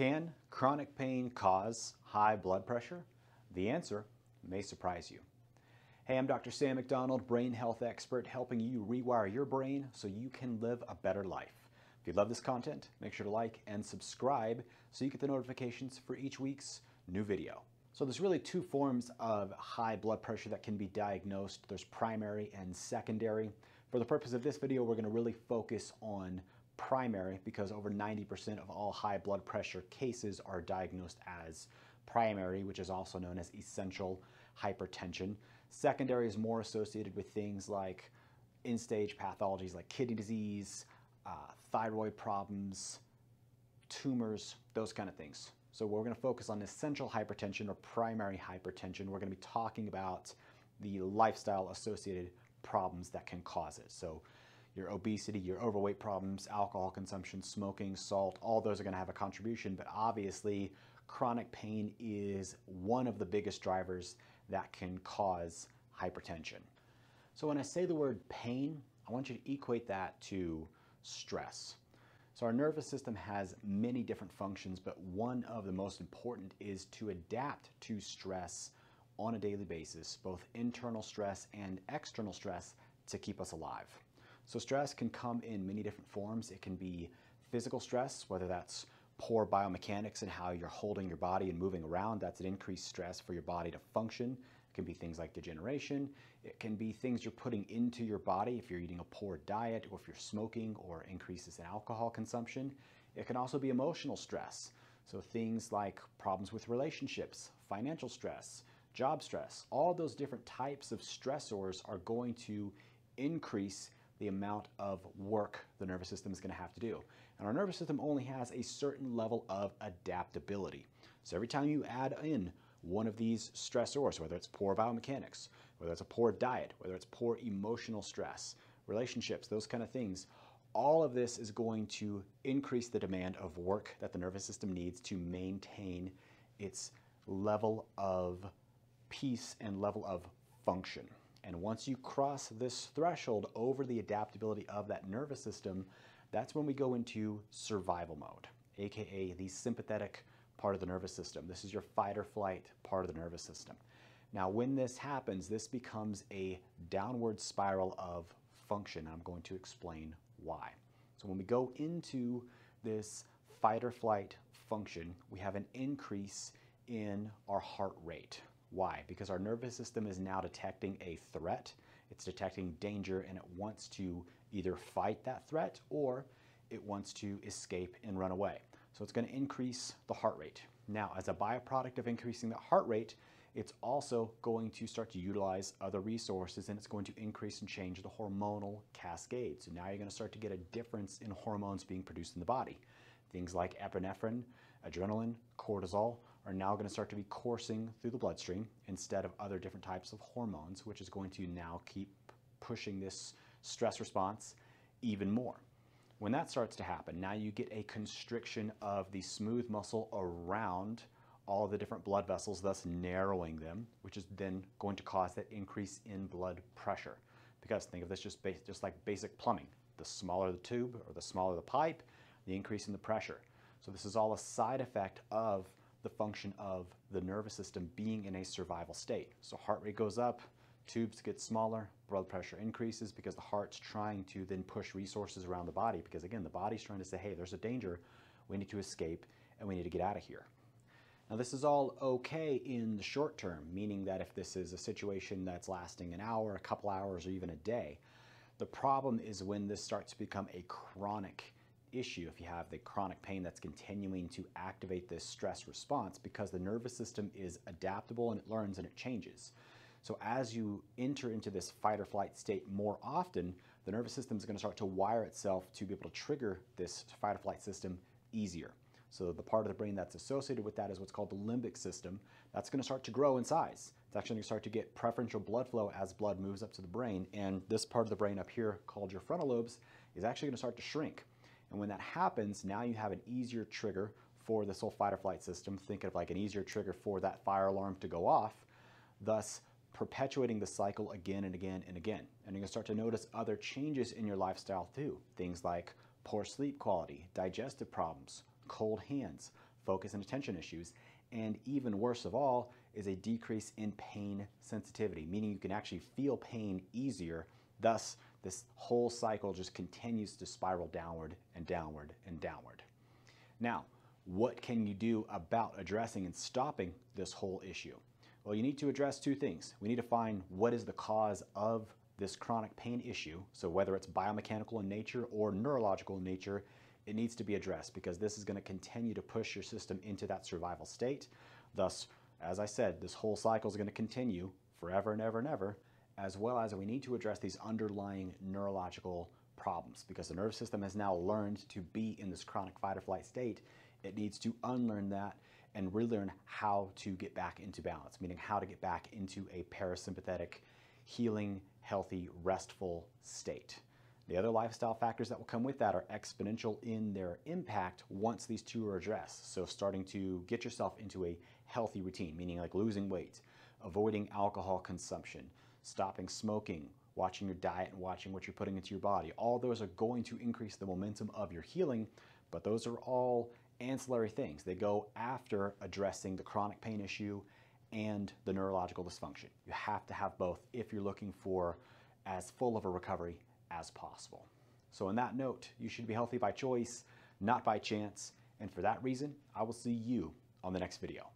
Can chronic pain cause high blood pressure? The answer may surprise you. Hey, I'm Dr. Sam McDonald, brain health expert, helping you rewire your brain so you can live a better life. If you love this content, make sure to like and subscribe so you get the notifications for each week's new video. So there's really two forms of high blood pressure that can be diagnosed. There's primary and secondary. For the purpose of this video, we're going to really focus on primary because over 90% of all high blood pressure cases are diagnosed as primary, which is also known as essential hypertension. Secondary is more associated with things like end-stage pathologies like kidney disease, thyroid problems, tumors, those kind of things. So we're going to focus on essential hypertension or primary hypertension. We're going to be talking about the lifestyle-associated problems that can cause it. So your obesity, your overweight problems, alcohol consumption, smoking, salt, all those are going to have a contribution, but obviously chronic pain is one of the biggest drivers that can cause hypertension. So when I say the word pain, I want you to equate that to stress. So our nervous system has many different functions, but one of the most important is to adapt to stress on a daily basis, both internal stress and external stress, to keep us alive. So stress can come in many different forms. It can be physical stress, whether that's poor biomechanics and how you're holding your body and moving around. That's an increased stress for your body to function. It can be things like degeneration. It can be things you're putting into your body if you're eating a poor diet or if you're smoking or increases in alcohol consumption. It can also be emotional stress. So things like problems with relationships, financial stress, job stress, all those different types of stressors are going to increase the amount of work the nervous system is going to have to do. And our nervous system only has a certain level of adaptability. So every time you add in one of these stressors, whether it's poor biomechanics, whether it's a poor diet, whether it's poor emotional stress, relationships, those kind of things, all of this is going to increase the demand of work that the nervous system needs to maintain its level of peace and level of function. And once you cross this threshold over the adaptability of that nervous system, that's when we go into survival mode, aka the sympathetic part of the nervous system. This is your fight or flight part of the nervous system. Now, when this happens, this becomes a downward spiral of function. I'm going to explain why. So when we go into this fight or flight function, we have an increase in our heart rate. Why? Because our nervous system is now detecting a threat. It's detecting danger and it wants to either fight that threat or it wants to escape and run away. So it's going to increase the heart rate. Now, as a byproduct of increasing the heart rate, it's also going to start to utilize other resources and it's going to increase and change the hormonal cascade. So now you're going to start to get a difference in hormones being produced in the body. Things like epinephrine, adrenaline, cortisol are now going to start to be coursing through the bloodstream instead of other different types of hormones, which is going to now keep pushing this stress response even more. When that starts to happen, now you get a constriction of the smooth muscle around all the different blood vessels, thus narrowing them, which is then going to cause that increase in blood pressure. Because think of this just like basic plumbing. The smaller the tube or the smaller the pipe, the increase in the pressure. So this is all a side effect of the function of the nervous system being in a survival state. So heart rate goes up, tubes get smaller, blood pressure increases because the heart's trying to then push resources around the body because, again, the body's trying to say, hey, there's a danger, we need to escape and we need to get out of here. Now, this is all okay in the short term, meaning that if this is a situation that's lasting an hour, a couple hours, or even a day, the problem is when this starts to become a chronic issue, if you have the chronic pain that's continuing to activate this stress response, because the nervous system is adaptable and it learns and it changes. So as you enter into this fight or flight state more often, the nervous system is going to start to wire itself to be able to trigger this fight or flight system easier. So the part of the brain that's associated with that is what's called the limbic system. That's going to start to grow in size. It's actually going to start to get preferential blood flow as blood moves up to the brain, and this part of the brain up here called your frontal lobes is actually going to start to shrink. And when that happens, now you have an easier trigger for this whole fight or flight system. Think of like an easier trigger for that fire alarm to go off, thus perpetuating the cycle again and again and again. And you're going to start to notice other changes in your lifestyle too. Things like poor sleep quality, digestive problems, cold hands, focus and attention issues, and even worse of all is a decrease in pain sensitivity, meaning you can actually feel pain easier. Thus, this whole cycle just continues to spiral downward and downward and downward. Now, what can you do about addressing and stopping this whole issue? Well, you need to address two things. We need to find what is the cause of this chronic pain issue. So whether it's biomechanical in nature or neurological in nature, it needs to be addressed because this is going to continue to push your system into that survival state. Thus, as I said, this whole cycle is going to continue forever and ever, as well as we need to address these underlying neurological problems because the nervous system has now learned to be in this chronic fight or flight state. It needs to unlearn that and relearn how to get back into balance, meaning how to get back into a parasympathetic, healing, healthy, restful state. The other lifestyle factors that will come with that are exponential in their impact once these two are addressed. So starting to get yourself into a healthy routine, meaning like losing weight, avoiding alcohol consumption, stopping smoking, watching your diet and watching what you're putting into your body. All those are going to increase the momentum of your healing, but those are all ancillary things. They go after addressing the chronic pain issue and the neurological dysfunction. You have to have both if you're looking for as full of a recovery as possible. So on that note, you should be healthy by choice, not by chance. And for that reason, I will see you on the next video.